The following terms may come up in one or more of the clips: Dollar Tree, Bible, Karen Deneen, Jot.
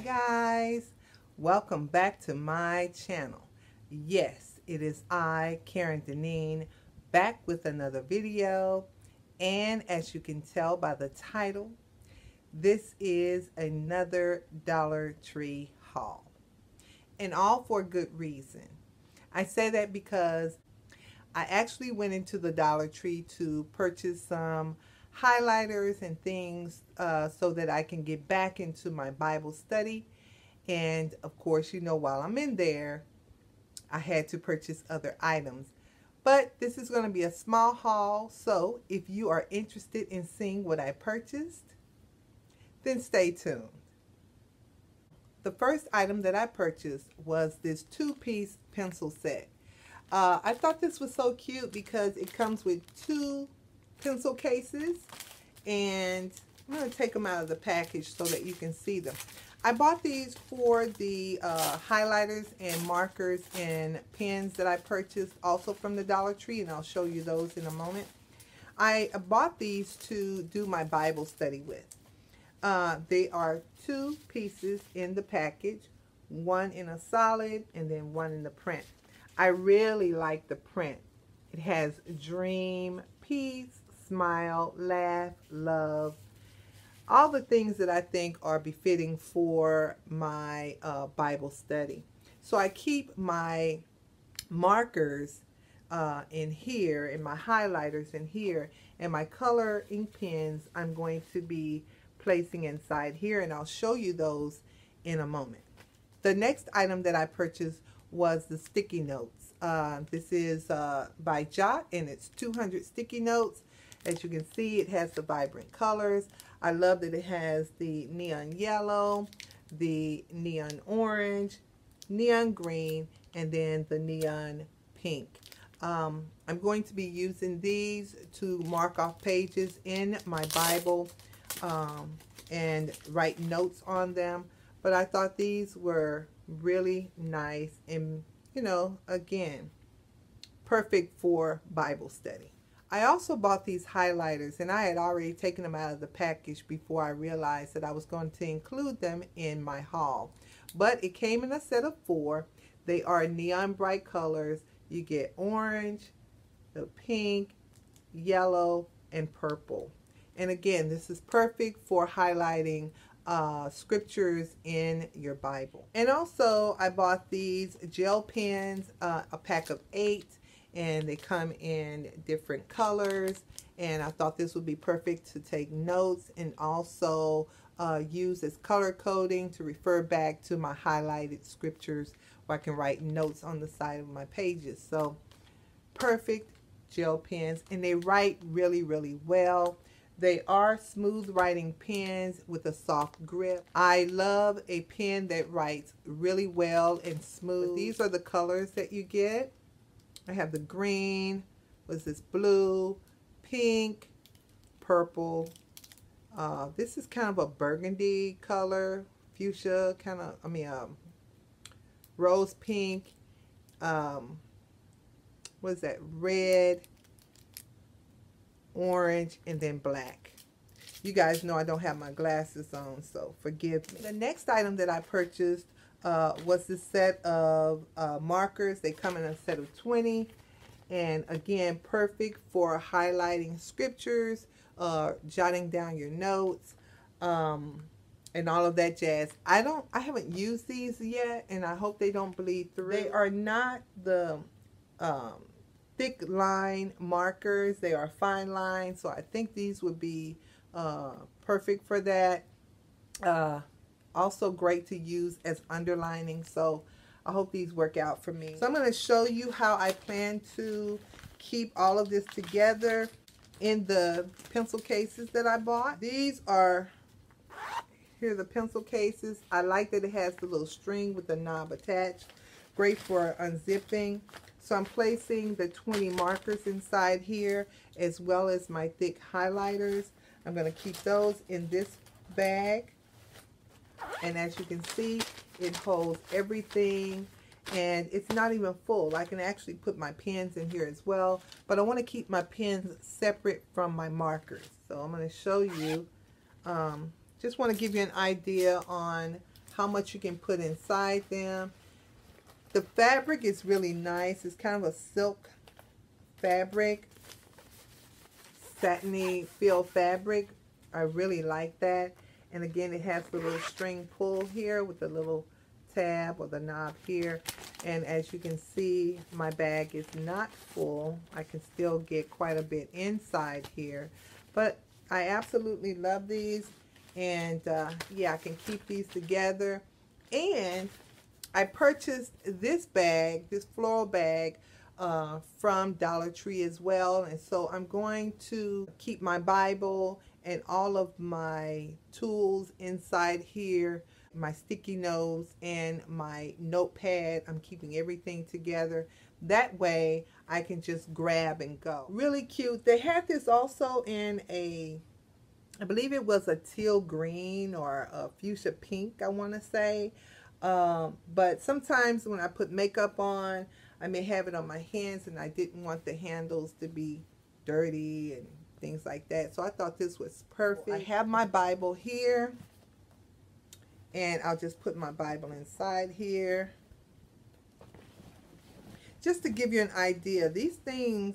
Hi guys, welcome back to my channel. Yes, it is I, Karen Deneen, back with another video, and as you can tell by the title, this is another Dollar Tree haul, and all for good reason. I say that because I actually went into the Dollar Tree to purchase some highlighters and things so that I can get back into my Bible study. And of course, you know, while I'm in there, I had to purchase other items. But this is going to be a small haul, so if you are interested in seeing what I purchased, then stay tuned. The first item that I purchased was this two-piece pencil set. I thought this was so cute because it comes with two pencil cases, and I'm going to take them out of the package so that you can see them. I bought these for the highlighters and markers and pens that I purchased also from the Dollar Tree, and I'll show you those in a moment. I bought these to do my Bible study with. They are two pieces in the package, one in a solid and then one in the print. I really like the print. It has dream, peace, smile, laugh, love, all the things that I think are befitting for my Bible study. So I keep my markers in here, and my highlighters in here, and my coloring pens I'm going to be placing inside here, and I'll show you those in a moment. The next item that I purchased was the sticky notes. This is by Jot, and it's 200 sticky notes. As you can see, it has the vibrant colors. I love that it has the neon yellow, the neon orange, neon green, and then the neon pink. I'm going to be using these to mark off pages in my Bible and write notes on them. But I thought these were really nice and, you know, again, perfect for Bible study. I also bought these highlighters, and I had already taken them out of the package before I realized that I was going to include them in my haul. But it came in a set of four. They are neon bright colors. You get orange, the pink, yellow, and purple. And again, this is perfect for highlighting scriptures in your Bible. And also, I bought these gel pens, a pack of 8, and they come in different colors, and I thought this would be perfect to take notes and also use as color coding to refer back to my highlighted scriptures where I can write notes on the side of my pages. So perfect gel pens, and they write really, really well. They are smooth writing pens with a soft grip. I love a pen that writes really well and smooth. These are the colors that you get. I have the green, what's this, blue, pink, purple. This is kind of a burgundy color, fuchsia, kind of, rose pink. What's that, red, orange, and then black. You guys know I don't have my glasses on, so forgive me. The next item that I purchased was this set of markers. They come in a set of 20, and again, perfect for highlighting scriptures, jotting down your notes, and all of that jazz. I haven't used these yet, and I hope they don't bleed through. They are not the thick line markers. They are fine line, so I think these would be perfect for that. Also great to use as underlining, so I hope these work out for me. So I'm going to show you how I plan to keep all of this together in the pencil cases that I bought. Here are the pencil cases. I like that it has the little string with the knob attached. Great for unzipping. So I'm placing the 20 markers inside here, as well as my thick highlighters. I'm going to keep those in this bag. And as you can see, it holds everything, and it's not even full. I can actually put my pens in here as well, but I want to keep my pens separate from my markers. So I'm going to show you. Just want to give you an idea on how much you can put inside them. The fabric is really nice. It's kind of a silk fabric, satiny feel fabric. I really like that. And again, it has the little string pull here with the little tab or the knob here. And as you can see, my bag is not full. I can still get quite a bit inside here. But I absolutely love these. And yeah, I can keep these together. And I purchased this bag, this floral bag, from Dollar Tree as well. And so I'm going to keep my Bible and all of my tools inside here, my sticky notes and my notepad. I'm keeping everything together. That way I can just grab and go. Really cute. They had this also in a, I believe it was a teal green or a fuchsia pink, I want to say. But sometimes when I put makeup on, I may have it on my hands, and I didn't want the handles to be dirty and things like that. So I thought this was perfect. I have my Bible here, and I'll just put my Bible inside here. Just to give you an idea, these things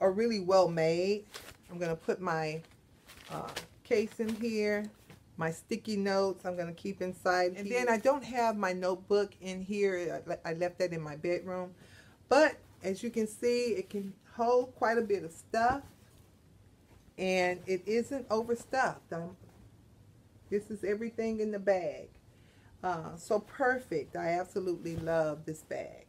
are really well made. I'm going to put my case in here. My sticky notes I'm going to keep inside. And then I don't have my notebook in here. I left that in my bedroom. But as you can see, it can hold quite a bit of stuff. And it isn't overstuffed. This is everything in the bag. So perfect. I absolutely love this bag.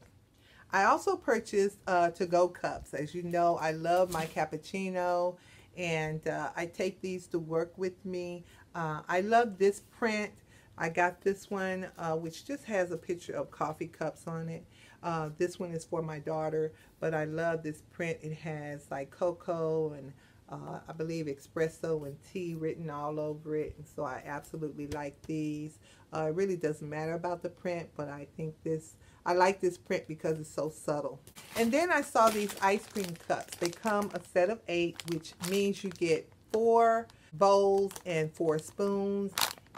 I also purchased to-go cups. As you know, I love my cappuccino. And I take these to work with me. I love this print. I got this one, which just has a picture of coffee cups on it. This one is for my daughter, but I love this print. It has like cocoa and I believe espresso and tea written all over it. And so I absolutely like these. It really doesn't matter about the print, but I think this, I like this print because it's so subtle. And then I saw these ice cream cups. They come a set of 8, which means you get 4 bowls and 4 spoons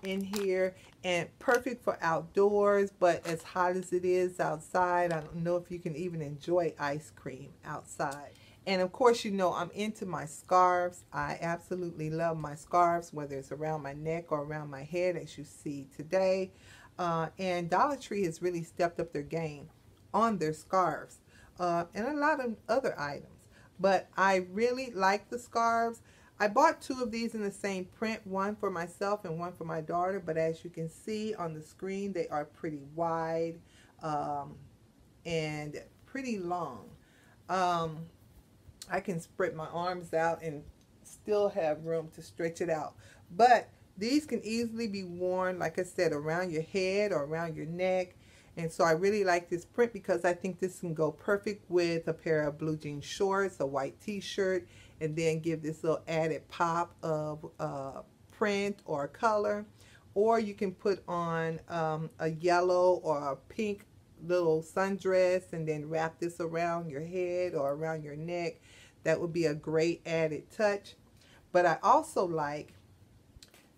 in here, and perfect for outdoors. But as hot as it is outside, I don't know if you can even enjoy ice cream outside. And of course, you know, I'm into my scarves. I absolutely love my scarves, whether it's around my neck or around my head, as you see today. And Dollar Tree has really stepped up their game on their scarves and a lot of other items. But I really like the scarves. I bought 2 of these in the same print, one for myself and one for my daughter, but as you can see on the screen, they are pretty wide and pretty long. I can spread my arms out and still have room to stretch it out. But these can easily be worn, like I said, around your head or around your neck. And so I really like this print because I think this can go perfect with a pair of blue jean shorts, a white t-shirt, and then give this little added pop of print or color. Or you can put on a yellow or a pink little sundress and then wrap this around your head or around your neck. That would be a great added touch. But I also like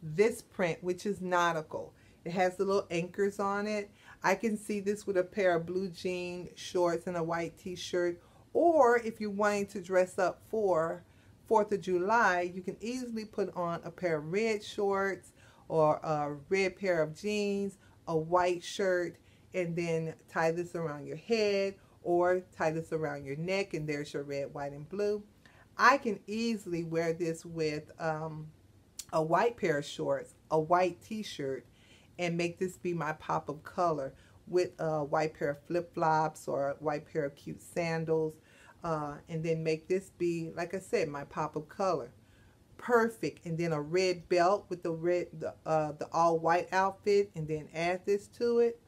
this print, which is nautical. It has the little anchors on it. I can see this with a pair of blue jean shorts and a white t-shirt. Or if you're wanting to dress up for 4th of July, you can easily put on a pair of red shorts or a red pair of jeans, a white shirt, and then tie this around your head or tie this around your neck, and there's your red, white, and blue. I can easily wear this with a white pair of shorts, a white t-shirt, and make this be my pop of color with a white pair of flip-flops or a white pair of cute sandals, and then make this be, like I said, my pop of color. Perfect. And then a red belt with the red, the all-white outfit, and then add this to it.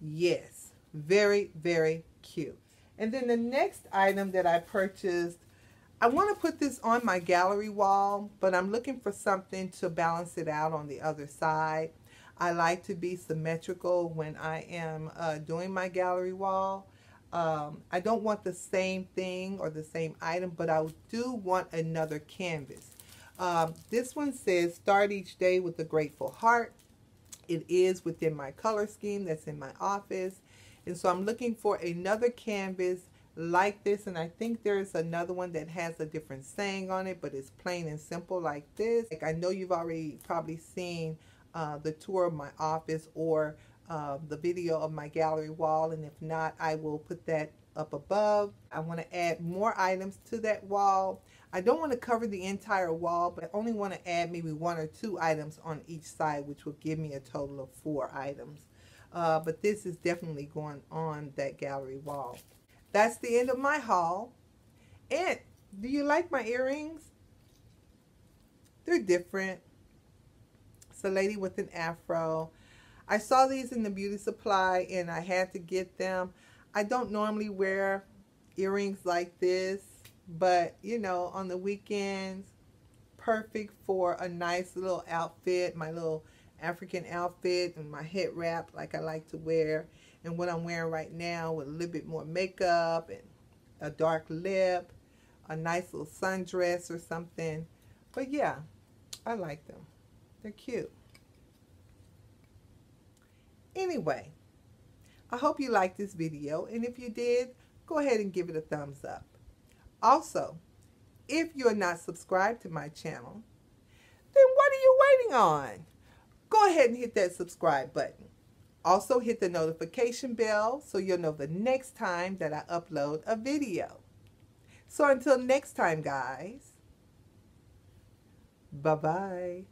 Yes, very, very cute. And then the next item that I purchased, I want to put this on my gallery wall, but I'm looking for something to balance it out on the other side. I like to be symmetrical when I am doing my gallery wall. I don't want the same thing or the same item, but I do want another canvas. This one says, start each day with a grateful heart. It is within my color scheme that's in my office. And so I'm looking for another canvas like this, and I think there's another one that has a different saying on it, but it's plain and simple like this. Like, I know you've already probably seen the tour of my office or the video of my gallery wall, and if not, I will put that up above. I want to add more items to that wall. I don't want to cover the entire wall, but I only want to add maybe 1 or 2 items on each side, which will give me a total of 4 items. But this is definitely going on that gallery wall. That's the end of my haul. And do you like my earrings? They're different. It's a lady with an afro. I saw these in the beauty supply and I had to get them. I don't normally wear earrings like this, but you know, on the weekends, perfect for a nice little outfit, my little African outfit and my head wrap like I like to wear, and what I'm wearing right now with a little bit more makeup and a dark lip, a nice little sundress or something. But yeah, I like them. They're cute. Anyway, I hope you liked this video, and if you did, go ahead and give it a thumbs up. Also, if you're not subscribed to my channel, then what are you waiting on? Go ahead and hit that subscribe button. Also hit the notification bell so you'll know the next time that I upload a video. So until next time, guys, bye-bye.